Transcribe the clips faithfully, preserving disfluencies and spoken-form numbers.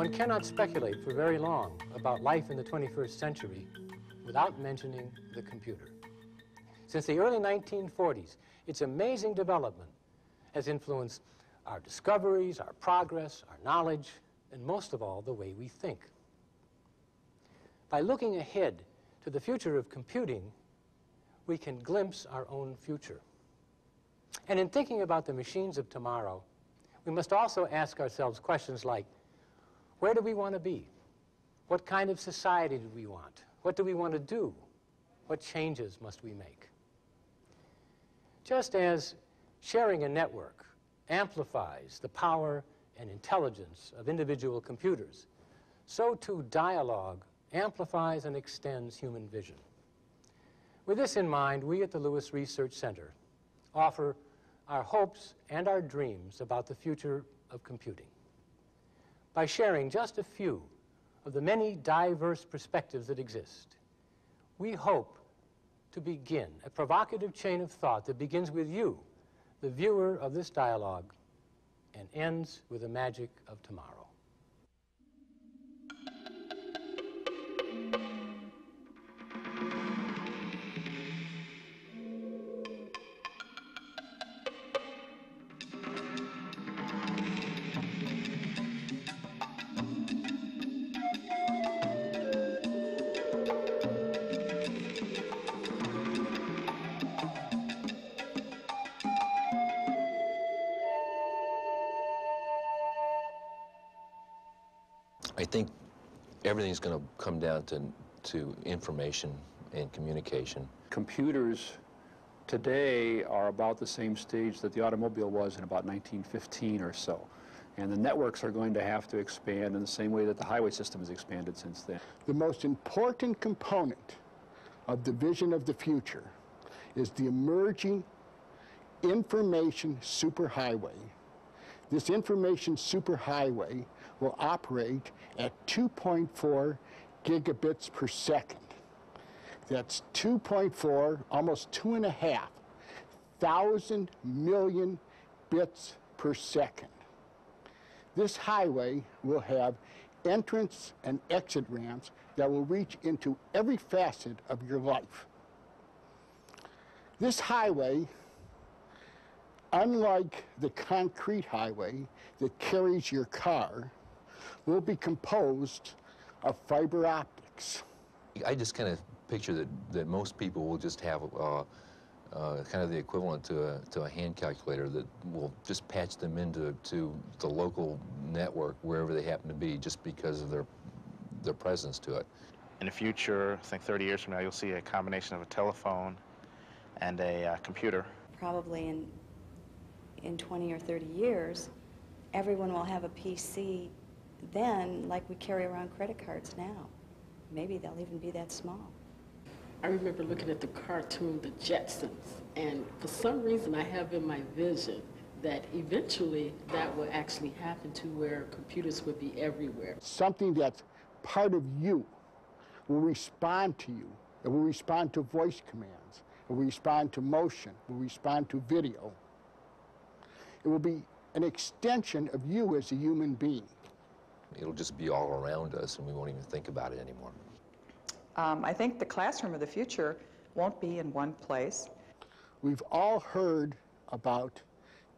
One cannot speculate for very long about life in the twenty-first century without mentioning the computer. Since the early nineteen forties, its amazing development has influenced our discoveries, our progress, our knowledge, and most of all, the way we think. By looking ahead to the future of computing, we can glimpse our own future. And in thinking about the machines of tomorrow, we must also ask ourselves questions like, where do we want to be? What kind of society do we want? What do we want to do? What changes must we make? Just as sharing a network amplifies the power and intelligence of individual computers, so too dialogue amplifies and extends human vision. With this in mind, we at the Lewis Research Center offer our hopes and our dreams about the future of computing by sharing just a few of the many diverse perspectives that exist. We hope to begin a provocative chain of thought that begins with you, the viewer of this dialogue, and ends with the magic of tomorrow. I think everything's going to come down to, to information and communication. Computers today are about the same stage that the automobile was in about nineteen fifteen or so. And the networks are going to have to expand in the same way that the highway system has expanded since then. The most important component of the vision of the future is the emerging information superhighway. This information superhighway will operate at two point four gigabits per second. That's two point four, almost two and a half thousand million bits per second. This highway will have entrance and exit ramps that will reach into every facet of your life. This highway, unlike the concrete highway that carries your car, will be composed of fiber optics. I just kind of picture that, that most people will just have uh, uh, kind of the equivalent to a, to a hand calculator that will just patch them into to the local network wherever they happen to be just because of their, their presence to it. In the future, I think thirty years from now, you'll see a combination of a telephone and a uh, computer. Probably in in twenty or thirty years, everyone will have a P C then, like we carry around credit cards now. Maybe they'll even be that small. I remember looking at the cartoon, The Jetsons, and for some reason I have in my vision that eventually that will actually happen to where computers would be everywhere. Something that's part of you will respond to you. It will respond to voice commands. It will respond to motion. It will respond to video. It will be an extension of you as a human being. It'll just be all around us, and we won't even think about it anymore. Um, I think the classroom of the future won't be in one place. We've all heard about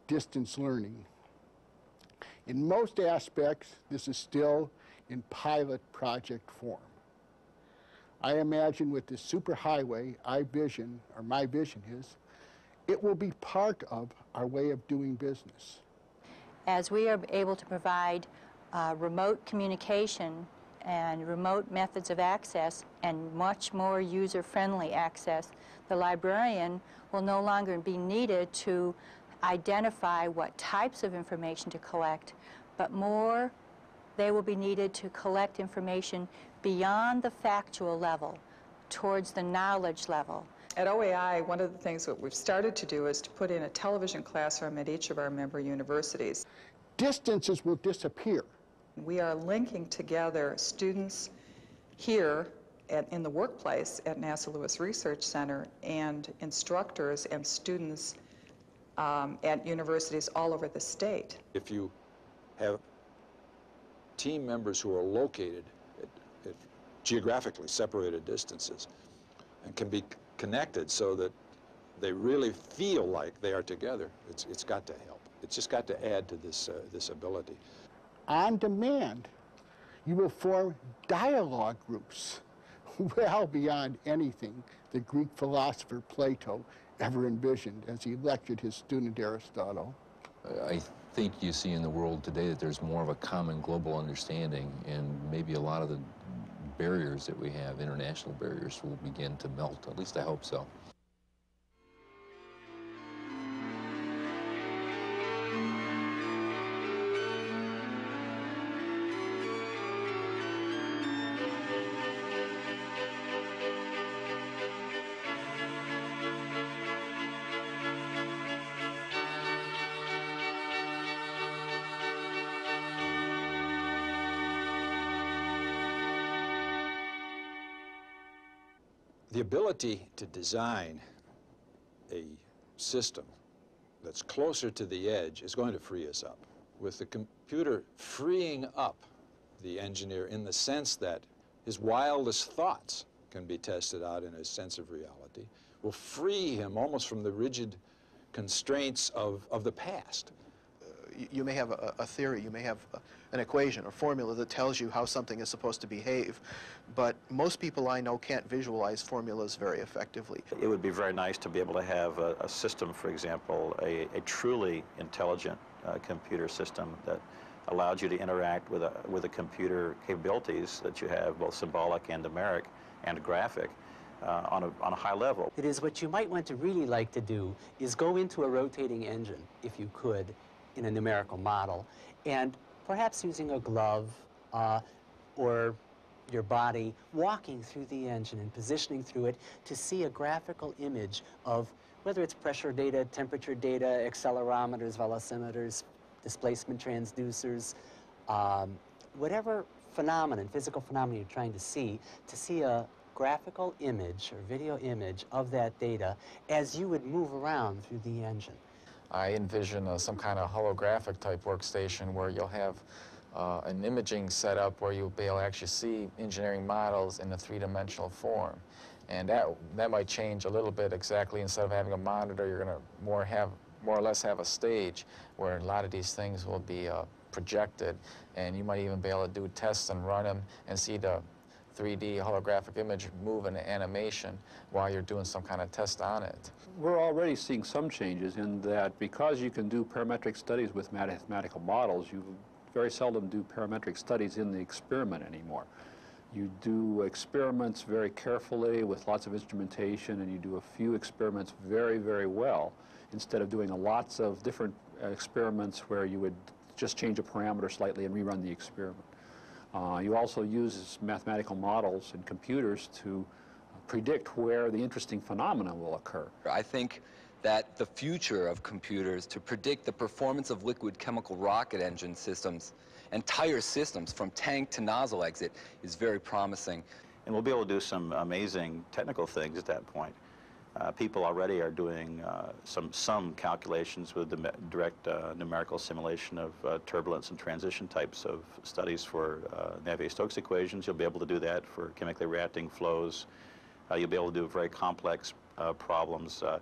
distance learning. In most aspects, this is still in pilot project form. I imagine with this superhighway, I vision, or my vision is, it will be part of our way of doing business. As we are able to provide uh, remote communication and remote methods of access and much more user-friendly access, the librarian will no longer be needed to identify what types of information to collect, but more they will be needed to collect information beyond the factual level, towards the knowledge level. At O A I, one of the things that we've started to do is to put in a television classroom at each of our member universities. Distances will disappear. We are linking together students here at, in the workplace at NASA Lewis Research Center and instructors and students um, at universities all over the state. If you have team members who are located at, at geographically separated distances and can be connected so that they really feel like they are together. It's, it's got to help. It's just got to add to this, uh, this ability. On demand, you will form dialogue groups well beyond anything the Greek philosopher Plato ever envisioned as he lectured his student Aristotle. I think you see in the world today that there's more of a common global understanding, and maybe a lot of the barriers that we have, international barriers, will begin to melt. At least I hope so. The ability to design a system that's closer to the edge is going to free us up. With the computer freeing up the engineer in the sense that his wildest thoughts can be tested out in his sense of reality, will free him almost from the rigid constraints of, of the past. You may have a, a theory, you may have a, an equation or formula that tells you how something is supposed to behave, but most people I know can't visualize formulas very effectively. It would be very nice to be able to have a, a system, for example, a, a truly intelligent uh, computer system that allows you to interact with a, with the computer capabilities that you have, both symbolic and numeric and graphic. Uh, on, a, on a high level. It is what you might want to really like to do is go into a rotating engine, if you could, in a numerical model, and perhaps using a glove uh, or your body, walking through the engine and positioning through it to see a graphical image of whether it's pressure data, temperature data, accelerometers, velocimeters, displacement transducers, um, whatever phenomenon, physical phenomenon you're trying to see, to see a graphical image or video image of that data as you would move around through the engine. I envision uh, some kind of holographic type workstation where you'll have uh, an imaging setup where you'll be able to actually see engineering models in a three-dimensional form. And that, that might change a little bit exactly. Instead of having a monitor, you're going to more have more or less have a stage where a lot of these things will be uh, projected. And you might even be able to do tests and run them and see the three D holographic image move in animation while you're doing some kind of test on it. We're already seeing some changes in that because you can do parametric studies with mathematical models, you very seldom do parametric studies in the experiment anymore. You do experiments very carefully with lots of instrumentation, and you do a few experiments very, very well, instead of doing lots of different experiments where you would just change a parameter slightly and rerun the experiment. Uh, you also use mathematical models and computers to predict where the interesting phenomena will occur. I think that the future of computers to predict the performance of liquid chemical rocket engine systems and tire systems from tank to nozzle exit is very promising. And we'll be able to do some amazing technical things at that point. Uh, people already are doing uh, some, some calculations with the direct uh, numerical simulation of uh, turbulence and transition types of studies for uh, Navier-Stokes equations. You'll be able to do that for chemically reacting flows. Uh, you'll be able to do very complex uh, problems. Uh,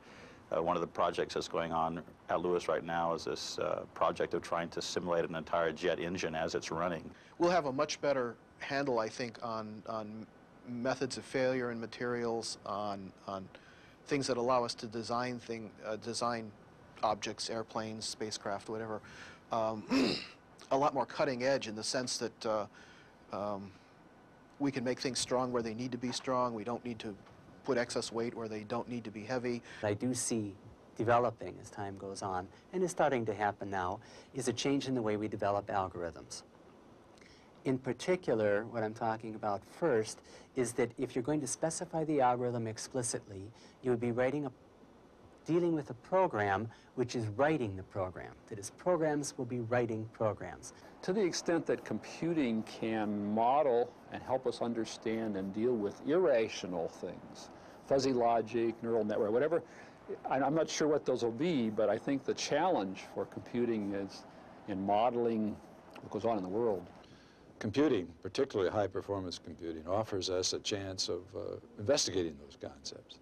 uh, one of the projects that's going on at Lewis right now is this uh, project of trying to simulate an entire jet engine as it's running. We'll have a much better handle, I think, on, on methods of failure in materials, on, on things that allow us to design thing, uh, design objects, airplanes, spacecraft, whatever, um, a lot more cutting edge in the sense that uh, um, we can make things strong where they need to be strong. We don't need to put excess weight where they don't need to be heavy. I do see developing as time goes on, and is starting to happen now, is a change in the way we develop algorithms. In particular, what I'm talking about first is that if you're going to specify the algorithm explicitly, you would be writing a, dealing with a program which is writing the program. That is, programs will be writing programs. To the extent that computing can model and help us understand and deal with irrational things, fuzzy logic, neural network, whatever, I'm not sure what those will be, but I think the challenge for computing is in modeling what goes on in the world. computing, particularly high-performance computing, offers us a chance of uh, investigating those concepts.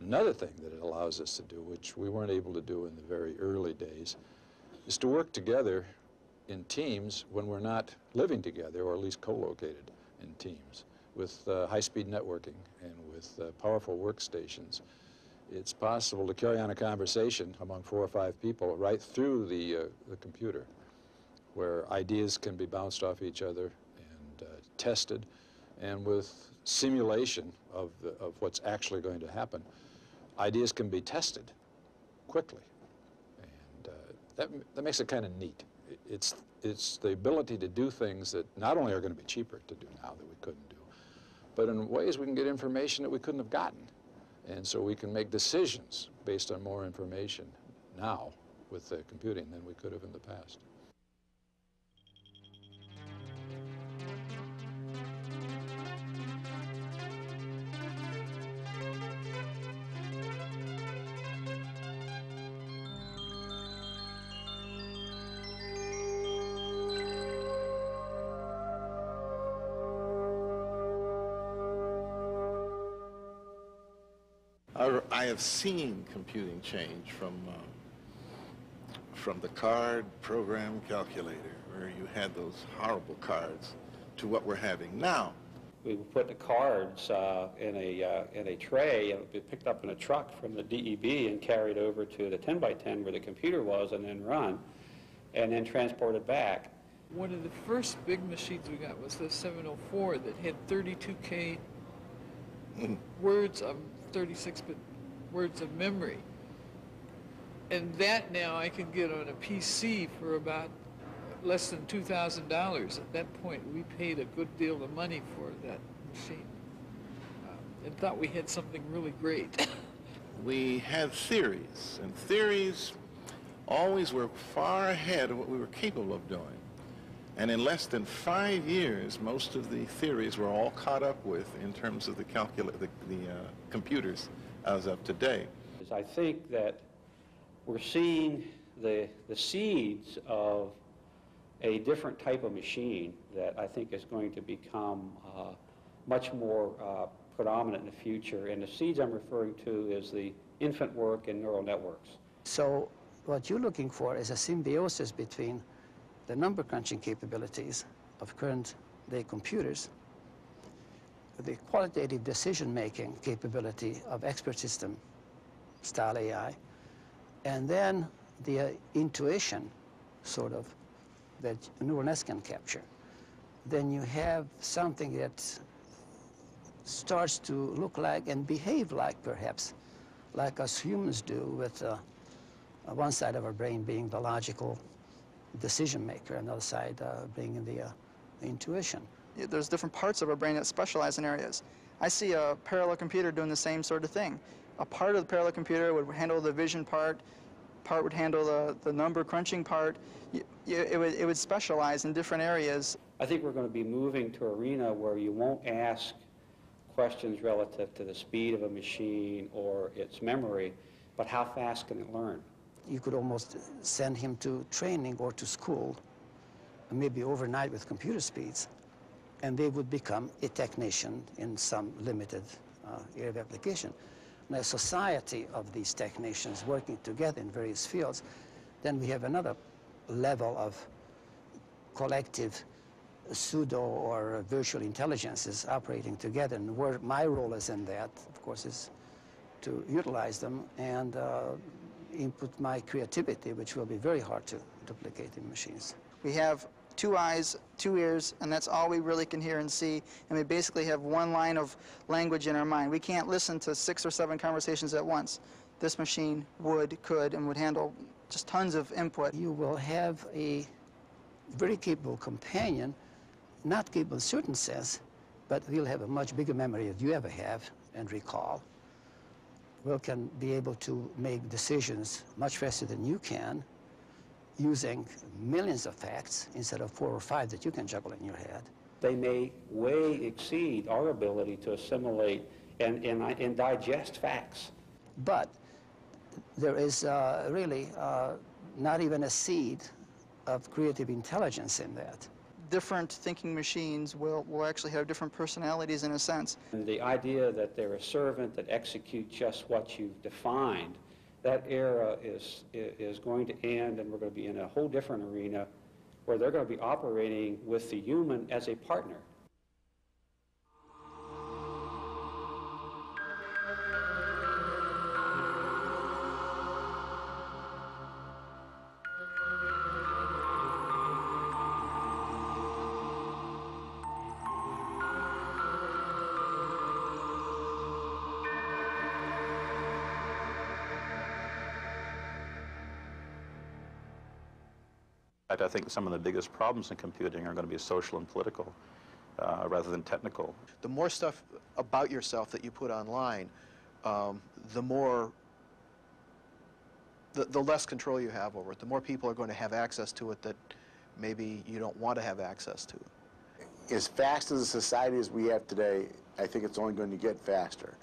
Another thing that it allows us to do, which we weren't able to do in the very early days, is to work together in teams when we're not living together, or at least co-located in teams, with uh, high-speed networking and with uh, powerful workstations. It's possible to carry on a conversation among four or five people right through the, uh, the computer, where ideas can be bounced off each other and uh, tested, and with simulation of, the, of what's actually going to happen, ideas can be tested quickly. And uh, that, that makes it kind of neat. It's, it's the ability to do things that not only are going to be cheaper to do now that we couldn't do, but in ways we can get information that we couldn't have gotten. And so we can make decisions based on more information now with the computing than we could have in the past. I have seen computing change from um, from the card program calculator, where you had those horrible cards, to what we're having now. We would put the cards uh, in a uh, in a tray, and it would be picked up in a truck from the D E B and carried over to the ten by ten where the computer was, and then run, and then transported back. One of the first big machines we got was the seven oh four that had thirty-two K words of thirty-six bit words of memory, and that now I can get on a P C for about less than two thousand dollars. At that point, we paid a good deal of money for that machine uh, and thought we had something really great. We had theories, and theories always were far ahead of what we were capable of doing. And in less than five years, most of the theories were all caught up with in terms of the calcula- the, the uh, computers as of today. I think that we're seeing the, the seeds of a different type of machine that I think is going to become uh, much more uh, predominant in the future. And the seeds I'm referring to is the infant work in neural networks. So what you're looking for is a symbiosis between the number crunching capabilities of current day computers, the qualitative decision making capability of expert system style A I, and then the uh, intuition sort of that neural nets can capture. Then you have something that starts to look like and behave like, perhaps, like us humans do, with uh, one side of our brain being the logical decision maker, another side uh, being the, uh, the intuition. There's different parts of our brain that specialize in areas. I see a parallel computer doing the same sort of thing. A part of the parallel computer would handle the vision part, part would handle the, the number crunching part. It, it, would, it would specialize in different areas. I think we're going to be moving to an arena where you won't ask questions relative to the speed of a machine or its memory, but how fast can it learn? You could almost send him to training or to school, maybe overnight with computer speeds, and they would become a technician in some limited uh, area of application. Now, a society of these technicians working together in various fields, then we have another level of collective pseudo or virtual intelligences operating together, and where my role is in that, of course, is to utilize them and uh, input my creativity, which will be very hard to duplicate in machines. We have two eyes, two ears, and that's all we really can hear and see, and we basically have one line of language in our mind. We can't listen to six or seven conversations at once. This machine would, could, and would handle just tons of input. You will have a very capable companion, not capable in a certain sense, but we'll have a much bigger memory than you ever have and recall. We can be able to make decisions much faster than you can, using millions of facts instead of four or five that you can juggle in your head. They may way exceed our ability to assimilate and, and, and digest facts. But there is uh, really uh, not even a seed of creative intelligence in that. different thinking machines will, will actually have different personalities in a sense. And the idea that they're a servant that executes just what you've defined, that era is, is going to end, and we're going to be in a whole different arena where they're going to be operating with the human as a partner. I think some of the biggest problems in computing are going to be social and political uh, rather than technical. The more stuff about yourself that you put online, um, the more, the, the less control you have over it. The more people are going to have access to it that maybe you don't want to have access to. As fast as a society as we have today, I think it's only going to get faster.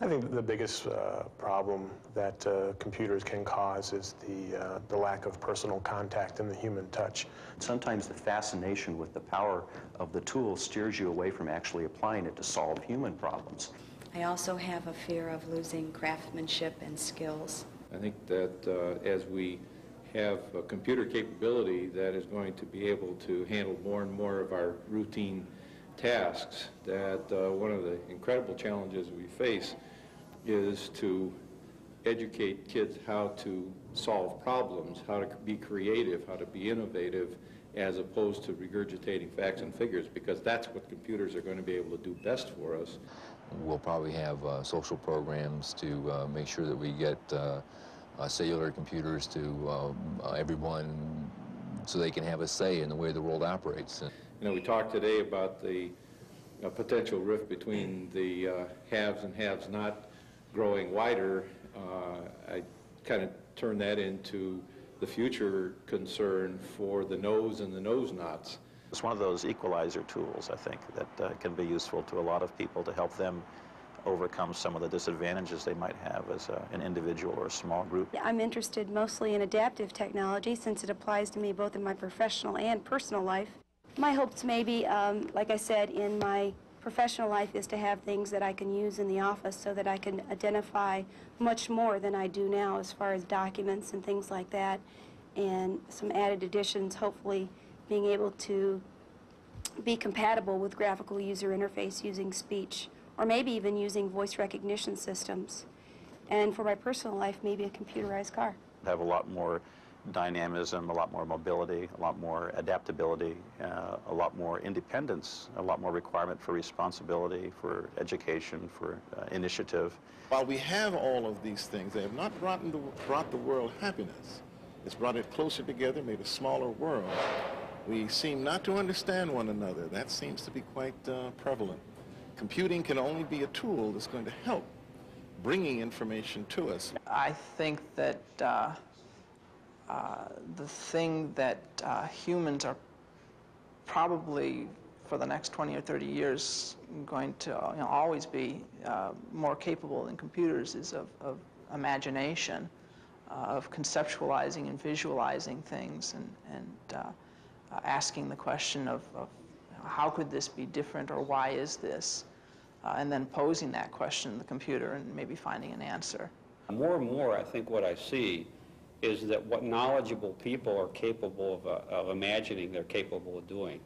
I think the biggest uh, problem that uh, computers can cause is the, uh, the lack of personal contact and the human touch. Sometimes the fascination with the power of the tool steers you away from actually applying it to solve human problems. I also have a fear of losing craftsmanship and skills. I think that uh, as we have a computer capability that is going to be able to handle more and more of our routine tasks, that uh, one of the incredible challenges we face is to educate kids how to solve problems, how to be creative, how to be innovative, as opposed to regurgitating facts and figures, because that's what computers are going to be able to do best for us. We'll probably have uh, social programs to uh, make sure that we get uh, uh, cellular computers to um, uh, everyone so they can have a say in the way the world operates. You know, we talked today about the uh, potential rift between the uh, haves and haves not growing wider. Uh, I kind of turned that into the future concern for the no's and the no's nots. It's one of those equalizer tools, I think, that uh, can be useful to a lot of people to help them overcome some of the disadvantages they might have as a, an individual or a small group. I'm interested mostly in adaptive technology since it applies to me both in my professional and personal life. My hopes maybe, um, like I said, in my professional life is to have things that I can use in the office so that I can identify much more than I do now as far as documents and things like that, and some added additions, hopefully being able to be compatible with graphical user interface using speech, or maybe even using voice recognition systems. And for my personal life, maybe a computerized car. I have a lot more dynamism, a lot more mobility, a lot more adaptability, uh, a lot more independence, a lot more requirement for responsibility, for education, for uh, initiative. While we have all of these things, they have not brought, in the, brought the world happiness. It's brought it closer together, made a smaller world. We seem not to understand one another. That seems to be quite uh, prevalent. Computing can only be a tool that's going to help bringing information to us. I think that uh, Uh, the thing that uh, humans are probably for the next twenty or thirty years going to you know, always be uh, more capable than computers is of, of imagination, uh, of conceptualizing and visualizing things, and, and uh, asking the question of, of how could this be different, or why is this, uh, and then posing that question to the computer and maybe finding an answer. More and more, I think what I see is that what knowledgeable people are capable of, uh, of imagining they're capable of doing.